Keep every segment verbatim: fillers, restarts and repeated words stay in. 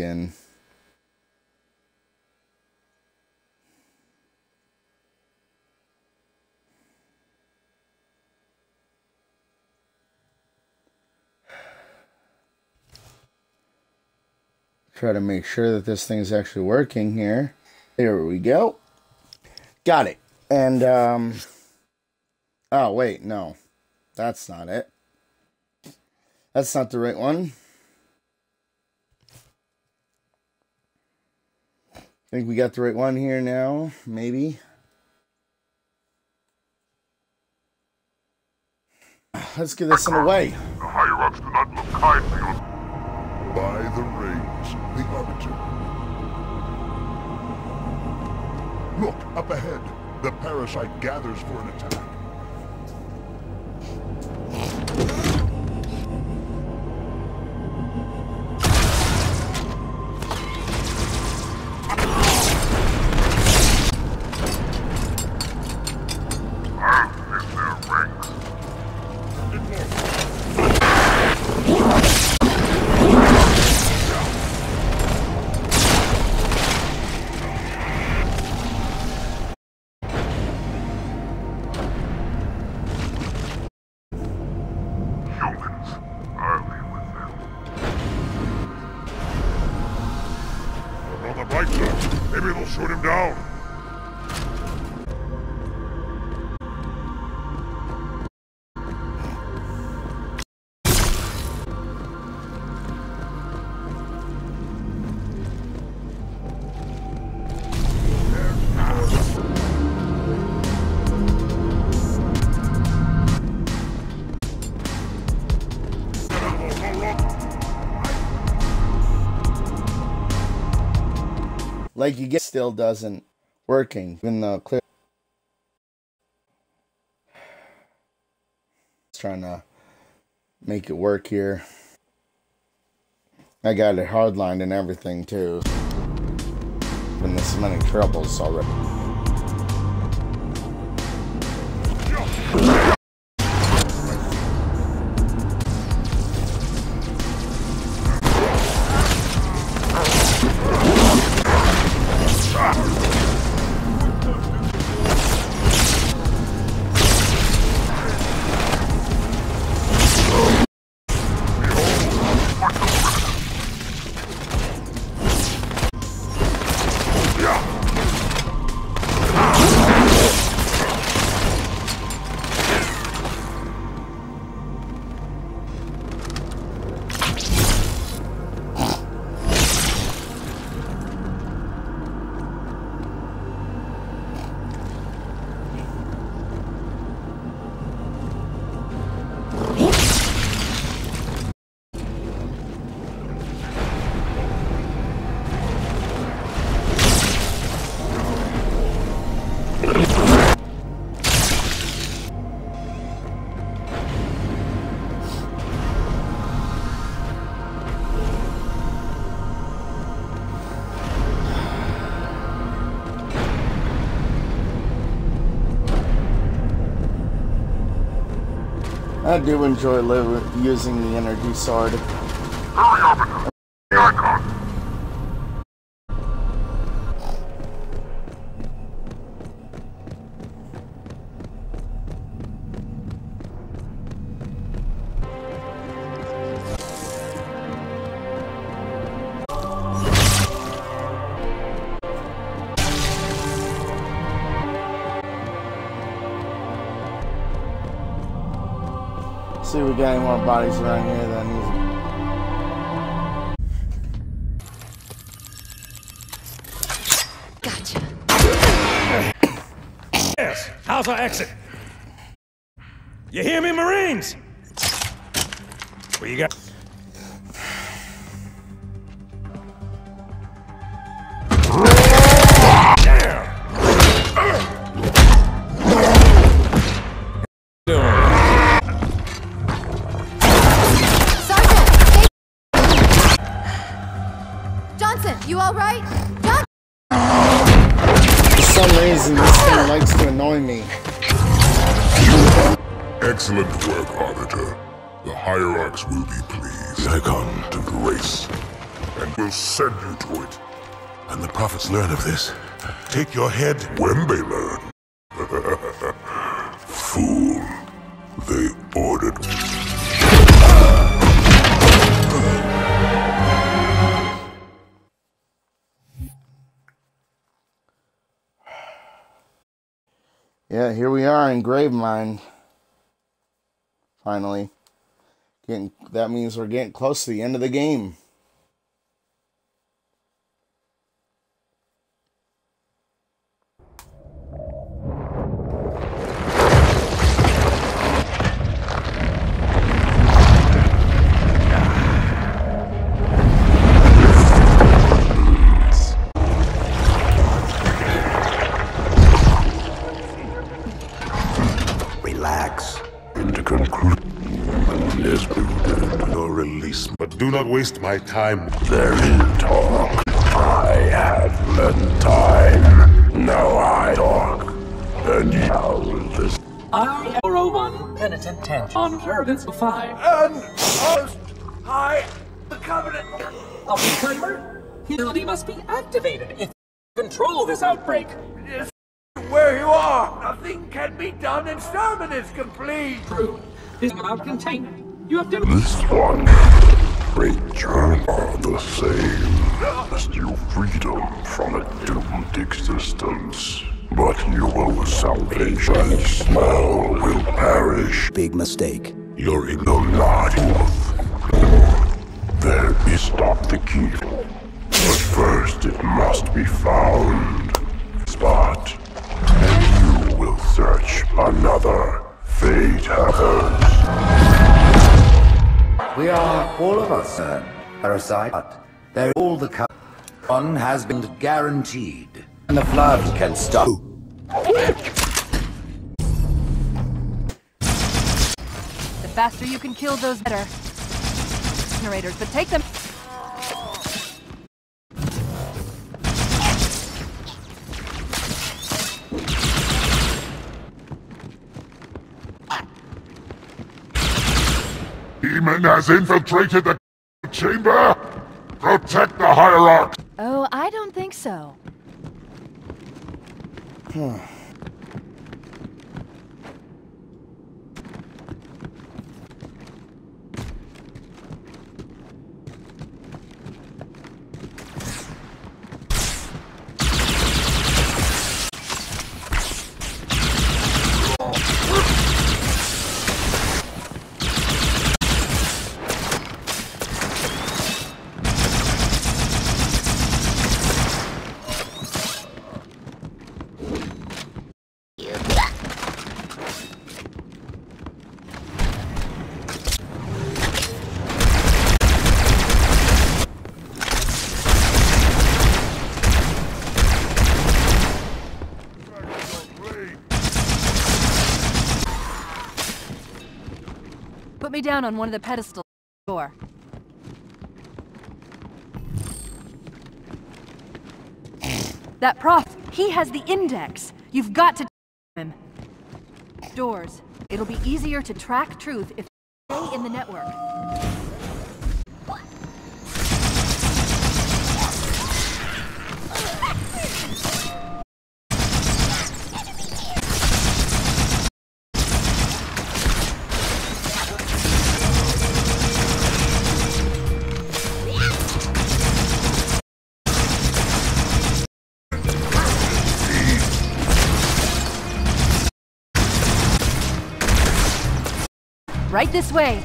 again. Try to make sure that this thing's actually working here. There we go. Got it. And, um... oh, wait, no. That's not it. That's not the right one. I think we got the right one here now. Maybe. Let's give this one away. The higher-ups do not look kindly. By the reins, the Arbiter. Look, up ahead. The parasite gathers for an attack. Like you get, still doesn't working even though clear. Just trying to make it work here. I got it hardlined and everything too. Been this many troubles already. I do enjoy living, using the energy sword. Hurry up and the icon. See if we got any more bodies around here that needs. Gotcha. Yes, how's our exit? You hear me, Marines? What you got? Excellent work, Arbiter. The Hierarchs will be pleased. Icon to grace. and will send you to it. And the prophets learn of this. Take your head when they learn. Fool. They ordered me. Yeah, here we are in Gravemind. Finally. Getting, that means we're getting close to the end of the game. Do not waste my time. There is talk. I have the time. Now I talk. And how will this? I am one penitent tension. On Turbans five. And first, I, the Covenant of the Timer, humility must be activated if you control this outbreak. Yes, where you are, nothing can be done and sermon is complete. True. This is about containment. You have to. This one. Return are the same. Steal freedom from a doomed existence. But you will salvation smell will perish. Big mistake. You're in the lot. There is stop the key. But first it must be found. Spot. And you will search another. Fate happens. We are, all of us, sir, parasite, but they're all the co- One has been guaranteed, and the flood can stop. The faster you can kill those better. Generators, but take them- Demon has infiltrated the chamber! Protect the hierarch! Oh, I don't think so. Hmm. Put me down on one of the pedestals. Door. That prof, he has the index. You've got to him. Doors. It'll be easier to track truth if they stay in the network. Right this way!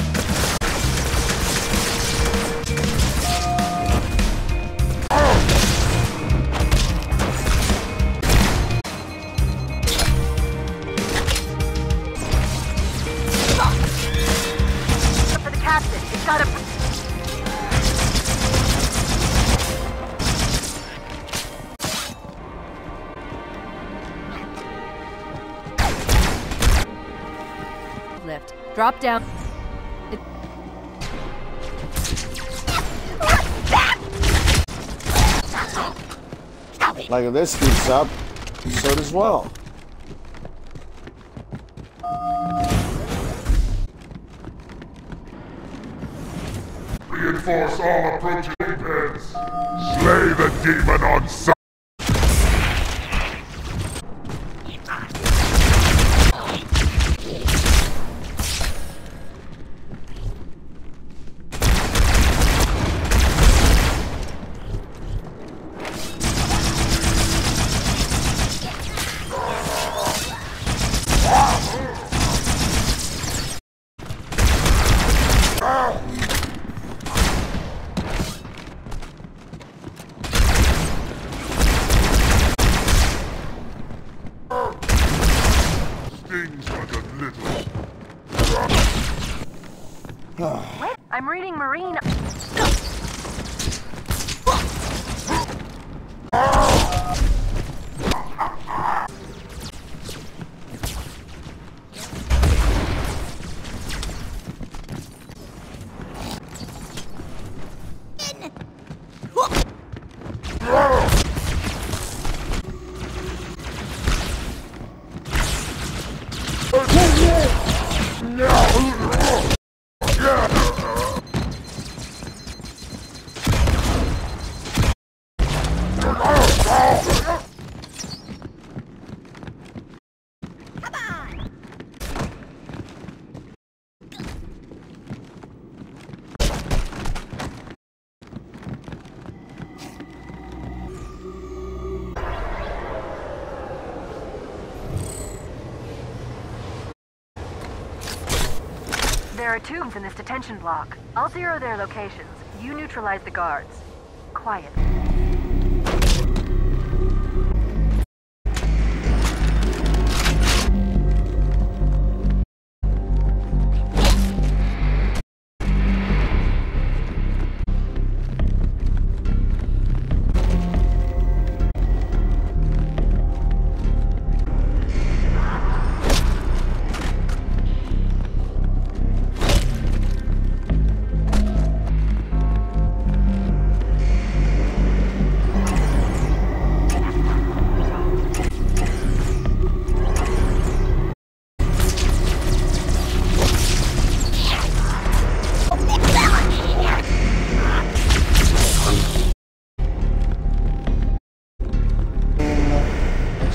Drop down. It like if this keeps up, so does well. Reinforce all approaching. Serpents, slay the demon on sight! I'm reading Marine. There are tombs in this detention block. I'll zero their locations. You neutralize the guards. Quiet.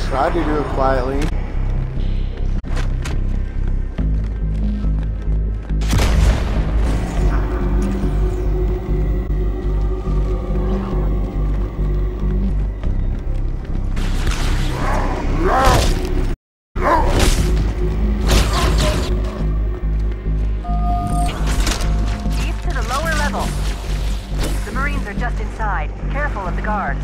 Tried to do it quietly. Deep to the lower level. The Marines are just inside. Careful of the guards.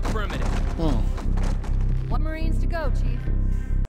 Affirmative. Hmm. What Marines to go, Chief?